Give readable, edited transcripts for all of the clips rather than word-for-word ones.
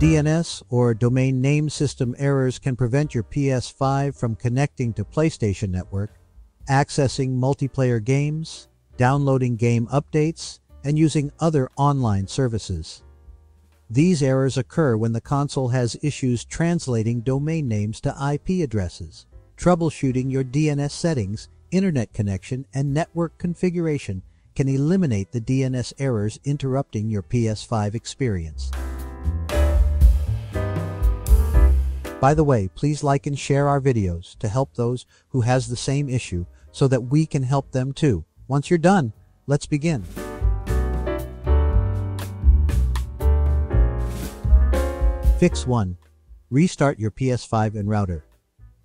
DNS or domain name system errors can prevent your PS5 from connecting to PlayStation Network, accessing multiplayer games, downloading game updates, and using other online services. These errors occur when the console has issues translating domain names to IP addresses, troubleshooting your DNS settings, internet connection, and network configuration can eliminate the DNS errors interrupting your PS5 experience. By the way, please like and share our videos to help those who has the same issue so that we can help them too. Once you're done, let's begin. Fix 1. Restart your PS5 and router.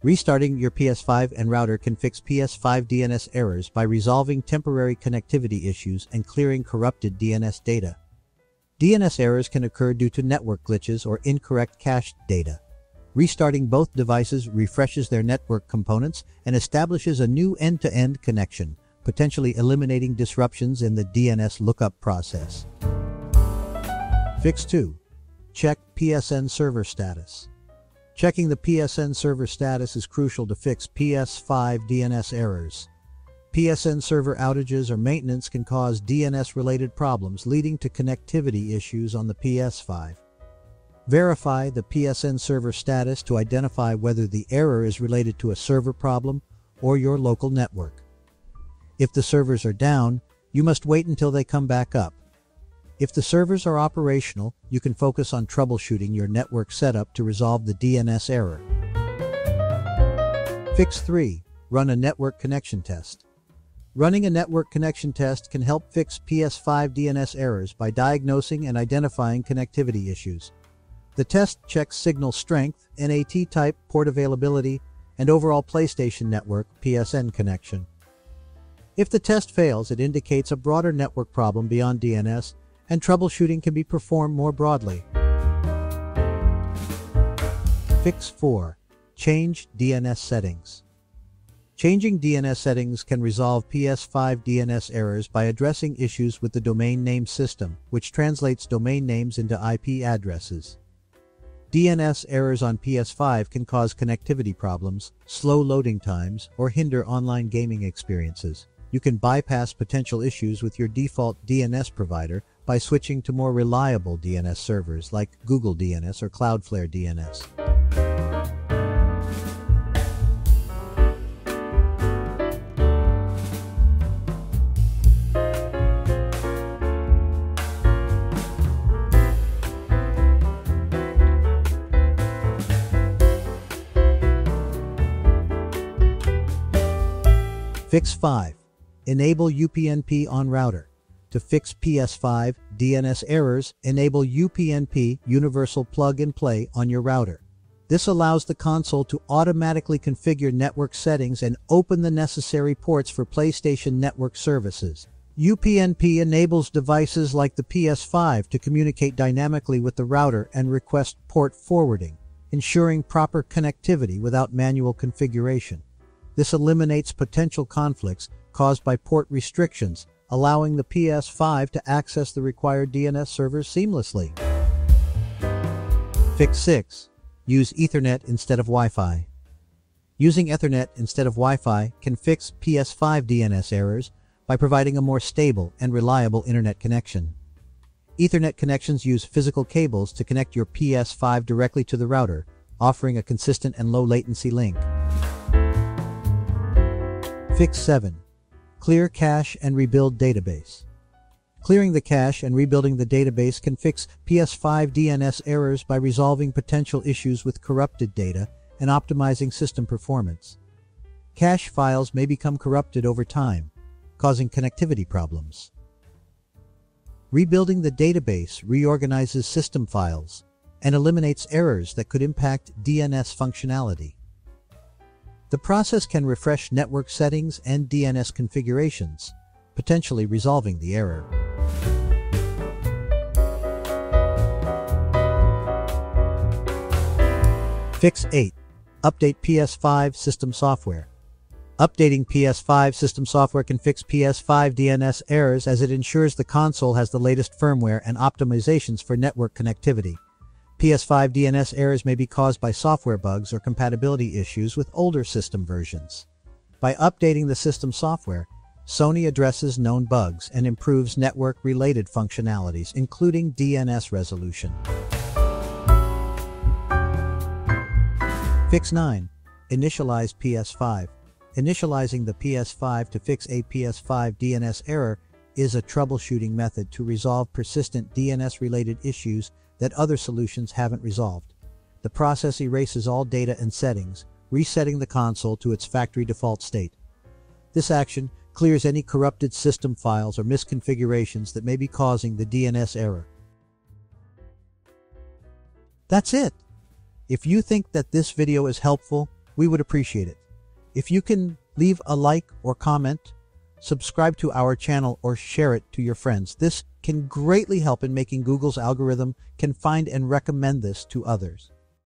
Restarting your PS5 and router can fix PS5 DNS errors by resolving temporary connectivity issues and clearing corrupted DNS data. DNS errors can occur due to network glitches or incorrect cached data. Restarting both devices refreshes their network components and establishes a new end-to-end connection, potentially eliminating disruptions in the DNS lookup process. Fix 2. Check PSN server status. Checking the PSN server status is crucial to fix PS5 DNS errors. PSN server outages or maintenance can cause DNS-related problems, leading to connectivity issues on the PS5. Verify the PSN server status to identify whether the error is related to a server problem or your local network. If the servers are down, you must wait until they come back up. If the servers are operational, you can focus on troubleshooting your network setup to resolve the DNS error. Fix 3. Run a network connection test. Running a network connection test can help fix PS5 DNS errors by diagnosing and identifying connectivity issues. The test checks signal strength, NAT type, port availability, and overall PlayStation Network (PSN) connection. If the test fails, it indicates a broader network problem beyond DNS, and troubleshooting can be performed more broadly. Fix 4. Change DNS settings. Changing DNS settings can resolve PS5 DNS errors by addressing issues with the domain name system, which translates domain names into IP addresses. DNS errors on PS5 can cause connectivity problems, slow loading times, or hinder online gaming experiences. You can bypass potential issues with your default DNS provider by switching to more reliable DNS servers like Google DNS or Cloudflare DNS. Fix 5. Enable UPnP on router. To fix PS5 DNS errors, enable UPnP Universal Plug and Play on your router. This allows the console to automatically configure network settings and open the necessary ports for PlayStation Network services. UPnP enables devices like the PS5 to communicate dynamically with the router and request port forwarding, ensuring proper connectivity without manual configuration. This eliminates potential conflicts caused by port restrictions, allowing the PS5 to access the required DNS servers seamlessly. Fix 6. Use Ethernet instead of Wi-Fi. Using Ethernet instead of Wi-Fi can fix PS5 DNS errors by providing a more stable and reliable internet connection. Ethernet connections use physical cables to connect your PS5 directly to the router, offering a consistent and low-latency link. Fix 7. Clear cache and rebuild database. Clearing the cache and rebuilding the database can fix PS5 DNS errors by resolving potential issues with corrupted data and optimizing system performance. Cache files may become corrupted over time, causing connectivity problems. Rebuilding the database reorganizes system files and eliminates errors that could impact DNS functionality. The process can refresh network settings and DNS configurations, potentially resolving the error. Fix 8. Update PS5 system software. Updating PS5 system software can fix PS5 DNS errors as it ensures the console has the latest firmware and optimizations for network connectivity. PS5 DNS errors may be caused by software bugs or compatibility issues with older system versions. By updating the system software, Sony addresses known bugs and improves network-related functionalities, including DNS resolution. Fix 9. Initialize PS5. Initializing the PS5 to fix a PS5 DNS error is a troubleshooting method to resolve persistent DNS-related issues that other solutions haven't resolved. The process erases all data and settings, resetting the console to its factory default state. This action clears any corrupted system files or misconfigurations that may be causing the DNS error. That's it! If you think that this video is helpful, we would appreciate it. If you can leave a like or comment, subscribe to our channel or share it to your friends. This can greatly help in making Google's algorithm can find and recommend this to others.